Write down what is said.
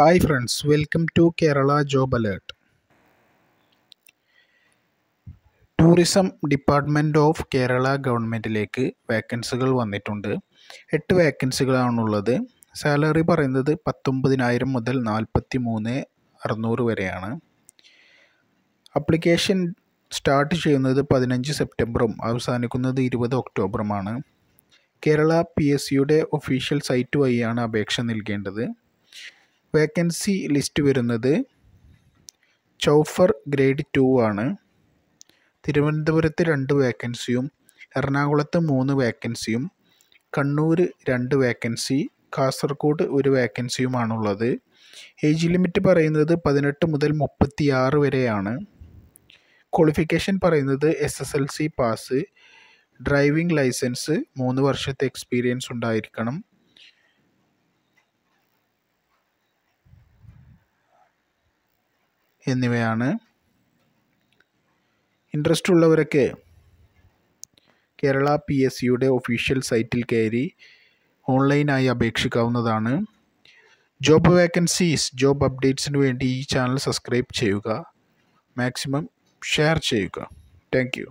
Hi friends, welcome to Kerala Job Alert. Tourism Department of Kerala Government vacancies vannitundu. 8 vacancies aanullathu. Salary parayunnathu 19000 muthal 43600 vareyanu. Application start cheyyunnathu 15 September um avasanikkannathu 20 October um aanu. Kerala PSU de official site vayi aanu abheksha nilkendathu. Vacancy list വരുന്നത് ചൗഫർ grade 2 ആണ്. തിരുവനന്തപുരത്ത് 2 വേക്കൻസിയും എറണാകുളത്ത് 3 വേക്കൻസിയും Kannur 2 vacancy Kasaragod 1 വേക്കൻസിയുമാണ് ഉള്ളത്. Age limit പറയുന്നത് 18 മുതൽ 36 വരെയാണ്. ക്വാളിഫിക്കേഷൻ പറയുന്നത് SSLC പാസ്, ഡ്രൈവിംഗ് ലൈസൻസ്, 3 വർഷത്തെ എക്സ്പീരിയൻസ് ഉണ്ടായിരിക്കണം. എന്നിവയാണ്. ഇൻട്രസ്റ്റ് ഉള്ളവരൊക്കെ കേരള PSUയുടെ ഒഫീഷ്യൽ സൈറ്റിൽ കയറി ഓൺലൈനായി അപേക്ഷിക്കാവുന്നതാണ്. ജോബ് വേക്കൻസീസ്, ജോബ് അപ്ഡേറ്റ്സിന് വേണ്ടി ഈ ചാനൽ സബ്സ്ക്രൈബ് ചെയ്യുക, മാക്സിമം ഷെയർ ചെയ്യുക. Thank U.